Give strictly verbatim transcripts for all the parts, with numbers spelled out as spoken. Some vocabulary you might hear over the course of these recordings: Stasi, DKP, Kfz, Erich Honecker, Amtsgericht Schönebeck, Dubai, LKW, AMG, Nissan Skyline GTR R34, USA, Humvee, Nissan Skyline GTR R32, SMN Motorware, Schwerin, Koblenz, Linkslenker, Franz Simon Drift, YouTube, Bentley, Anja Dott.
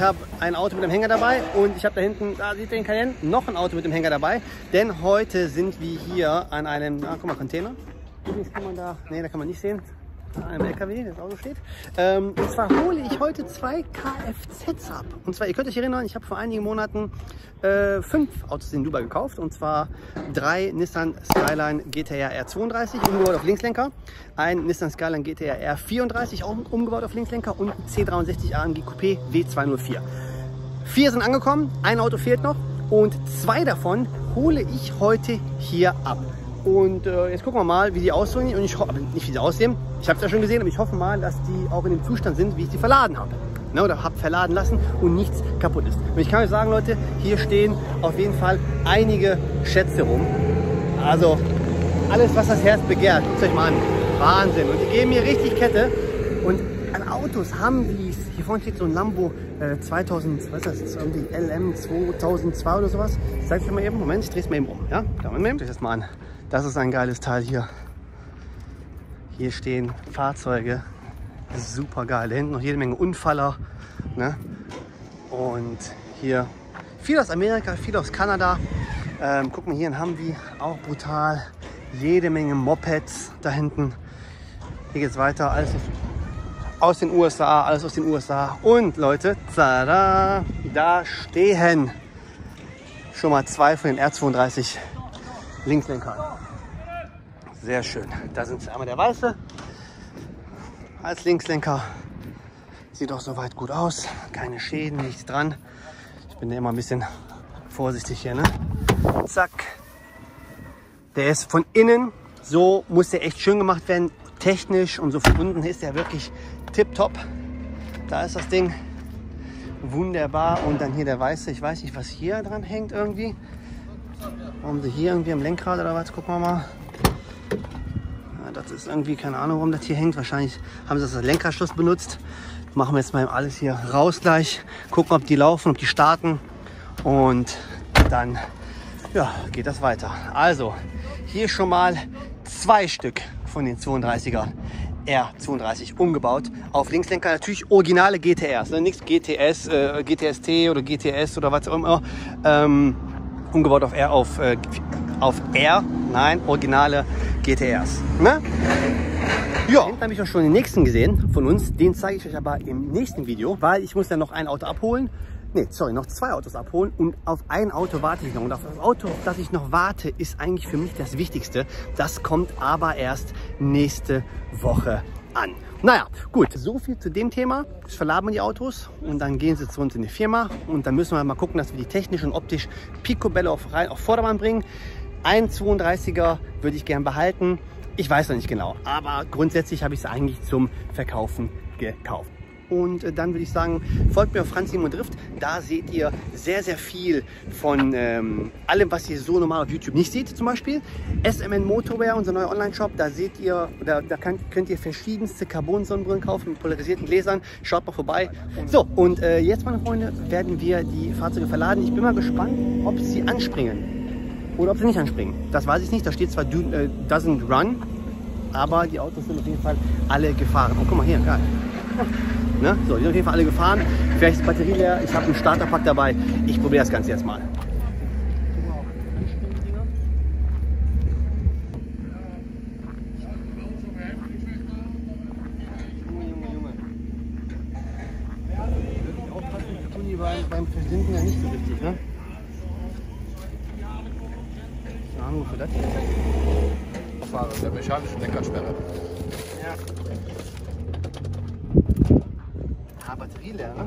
Ich habe ein Auto mit einem Hänger dabei und ich habe da hinten, da seht ihr den Cayenne, noch ein Auto mit dem Hänger dabei. Denn heute sind wir hier an einem, ah, guck mal, Container. Übrigens kann man da, nee, da kann man nicht sehen, an einem L K W, das Auto steht. Ähm, und zwar hole ich heute zwei Kfz ab. Und zwar, ihr könnt euch erinnern, ich habe vor einigen Monaten äh, fünf Autos in Dubai gekauft. Und zwar drei Nissan Skyline G T R R zweiunddreißig, umgebaut auf Linkslenker. Ein Nissan Skyline G T R R vierunddreißig, auch umgebaut auf Linkslenker. Und ein C dreiundsechzig A M G Coupé W zweihundertvier. Vier sind angekommen, ein Auto fehlt noch. Und zwei davon hole ich heute hier ab. Und äh, jetzt gucken wir mal, wie die aussehen. Und ich hoffe, nicht wie sie aussehen, ich habe es ja schon gesehen, aber ich hoffe mal, dass die auch in dem Zustand sind, wie ich sie verladen habe. Ne, oder habe verladen lassen und nichts kaputt ist. Und ich kann euch sagen, Leute, hier stehen auf jeden Fall einige Schätze rum. Also alles, was das Herz begehrt, guckt euch mal an. Wahnsinn. Und die geben mir richtig Kette. Und an Autos haben die, hier vorne steht so ein Lambo äh, zweitausend, was ist das, irgendwie L M zweitausendzwei oder sowas. Ich zeige es euch mal eben, Moment, ich drehe es mal eben um. Ja, Daumen nehmen. Ich drehe das mal an. Das ist ein geiles Teil hier. Hier stehen Fahrzeuge, super geil. Da hinten noch jede Menge Unfaller. Ne? Und hier viel aus Amerika, viel aus Kanada. Ähm, guck mal hier in Humvee, auch brutal. Jede Menge Mopeds da hinten. Hier geht's weiter, alles aus den U S A, alles aus den U S A. Und Leute, tada, da stehen schon mal zwei von den R zweiunddreißig Linkslenker. Sehr schön. Da sind einmal der weiße als Linkslenker. Sieht auch soweit gut aus. Keine Schäden, nichts dran. Ich bin ja immer ein bisschen vorsichtig hier. Ne? Zack. Der ist von innen. So muss der echt schön gemacht werden. Technisch und so von unten ist der wirklich tipptopp. Da ist das Ding. Wunderbar. Und dann hier der weiße. Ich weiß nicht, was hier dran hängt irgendwie. Haben sie hier irgendwie am Lenkrad oder was? Gucken wir mal. Ja, das ist irgendwie, keine Ahnung, warum das hier hängt. Wahrscheinlich haben sie das als Lenkradschluss benutzt. Machen wir jetzt mal alles hier raus gleich. Gucken, ob die laufen, ob die starten. Und dann ja, geht das weiter. Also, hier schon mal zwei Stück von den zweiunddreißiger R zweiunddreißig umgebaut. Auf Linkslenker natürlich originale G T Rs. Ne? Nichts G T S, äh, G T S T oder G T S oder was auch immer. Ähm, Umgebaut auf R, auf, äh, auf R, nein, originale G T Rs. Ne? Ja. Hinten habe ich auch schon den nächsten gesehen von uns. Den zeige ich euch aber im nächsten Video, weil ich muss ja noch ein Auto abholen. Ne, sorry, noch zwei Autos abholen und auf ein Auto warte ich noch. Und auf das Auto, auf das ich noch warte, ist eigentlich für mich das Wichtigste. Das kommt aber erst nächste Woche an. Naja, gut, so viel zu dem Thema. Jetzt verladen wir die Autos und dann gehen sie zu uns in die Firma und dann müssen wir mal gucken, dass wir die technisch und optisch picobello auf, auf Vordermann bringen. Ein zweiunddreißiger würde ich gern behalten. Ich weiß noch nicht genau, aber grundsätzlich habe ich es eigentlich zum Verkaufen gekauft. Und dann würde ich sagen, folgt mir auf Franz Simon Drift. Da seht ihr sehr, sehr viel von ähm, allem, was ihr so normal auf YouTube nicht seht. Zum Beispiel S M N Motorware, unser neuer Online-Shop. Da seht ihr, da, da kann, könnt ihr verschiedenste Carbon-Sonnenbrillen kaufen mit polarisierten Gläsern. Schaut mal vorbei. So, und äh, jetzt, meine Freunde, werden wir die Fahrzeuge verladen. Ich bin mal gespannt, ob sie anspringen oder ob sie nicht anspringen. Das weiß ich nicht. Da steht zwar do, äh, doesn't run, aber die Autos sind auf jeden Fall alle gefahren. Oh, guck mal hier, geil. Ne? So, die sind auf jeden Fall alle gefahren. Vielleicht ist die Batterie leer. Ich habe einen Starterpack dabei. Ich probiere das Ganze jetzt mal. Beim Verschwinden ja nicht so richtig, ne? Keine Ahnung, wofür das hier. Das war der mechanische Lenkersperre. Ja. Ah, Batterie leer, ne?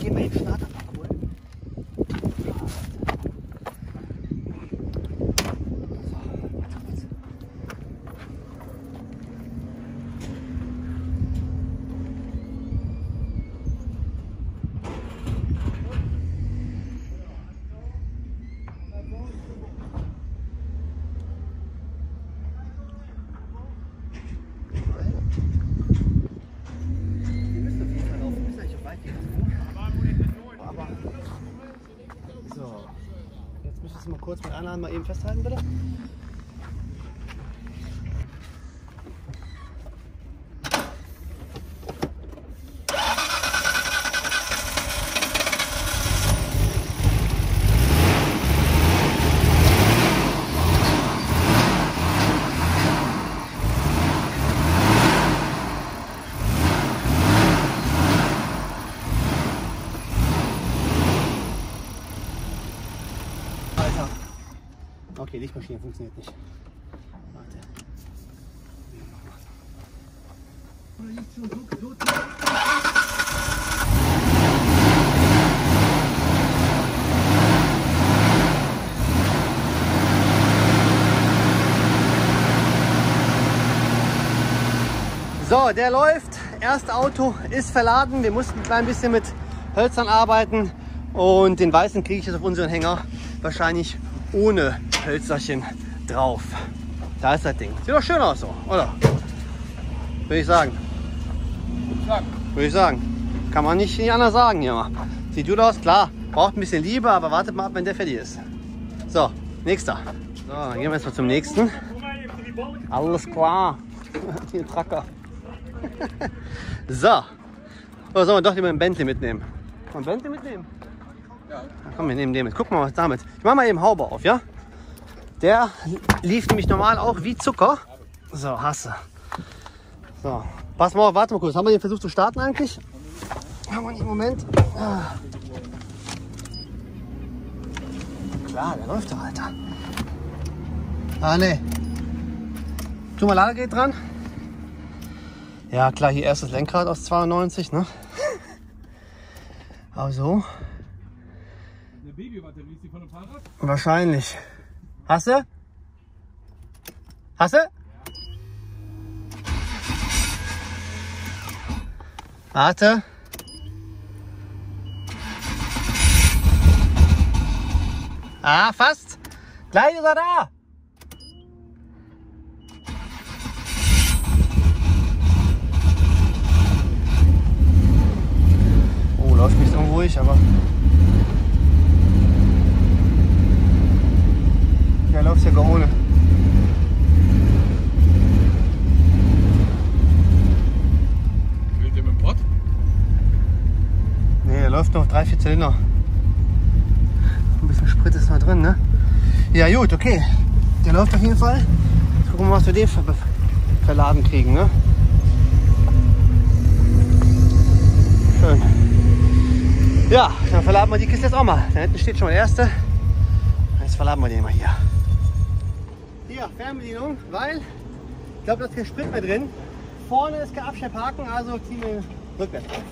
Gehen wir in den Starterpack holen. Mal kurz mit einer Hand mal eben festhalten, bitte. Okay, Lichtmaschine funktioniert nicht. Warte. Oder nicht so gut. So, der läuft. Erste Auto ist verladen. Wir mussten ein klein bisschen mit Hölzern arbeiten. Und den weißen kriege ich jetzt auf unseren Hänger wahrscheinlich ohne Hölzerchen drauf. Da ist das Ding. Sieht doch schön aus so, oder? Würde ich sagen. Würde ich sagen. Kann man nicht, nicht anders sagen hier mal. Sieht gut aus, klar. Braucht ein bisschen Liebe, aber wartet mal ab, wenn der fertig ist. So, nächster. So, dann gehen wir jetzt mal zum nächsten. Alles klar. Hier Tracker. So. Oder sollen wir doch lieber einen Bentley mitnehmen? Einen Bentley mitnehmen? Ja. Komm, wir nehmen den mit. Guck mal, was damit. Ich mach mal eben Haube auf, ja? Der lief nämlich normal auch wie Zucker. So, hasse. So, pass mal auf, warte mal kurz. Haben wir den versucht zu starten eigentlich? Haben wir nicht, Moment. Ah. Klar, der läuft doch, Alter. Ah, ne. Tu mal Ladegerät dran. Ja, klar, hier erstes Lenkrad aus zweiundneunzig, ne? Aber so. Eine Babybatterie ist die von dem Fahrrad? Wahrscheinlich. Hast du? Hast du? Ja. Warte. Ah, fast. Gleich ist er da. Oh, läuft mich so unruhig, aber... Der läuft ja gar ohne. Kühlt der mit dem Pott? Ne, der läuft noch drei vier Zylinder. Ein bisschen Sprit ist noch drin, ne? Ja gut, okay. Der läuft auf jeden Fall. Jetzt gucken wir mal, was wir den ver verladen kriegen, ne? Schön. Ja, dann verladen wir die Kiste jetzt auch mal. Da hinten steht schon der erste. Jetzt verladen wir den mal hier. Hier, Fernbedienung, weil ich glaube, da ist kein Sprit mehr drin. Vorne ist kein Abstellparken, also ziehen wir rückwärts auf.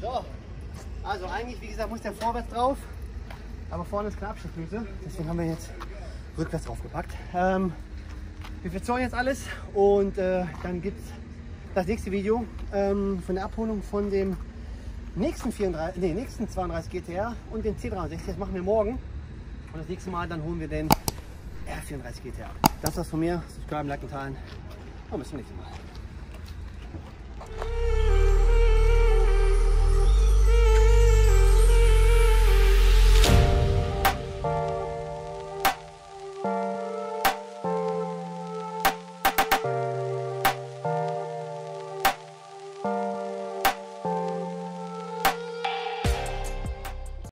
So, also eigentlich, wie gesagt, muss der vorwärts drauf, aber vorne ist keine Abstellflüse, deswegen haben wir jetzt rückwärts draufgepackt. Ähm, wir verzollen jetzt alles und äh, dann gibt es das nächste Video ähm, von der Abholung von dem nächsten, vierunddreißig, nee, nächsten zweiunddreißig G T R und dem C dreiundsechzig. Das machen wir morgen und das nächste Mal dann holen wir den R vierunddreißig G T R. Das war's von mir, subscribe, liken, teilen und bis zum nächsten Mal.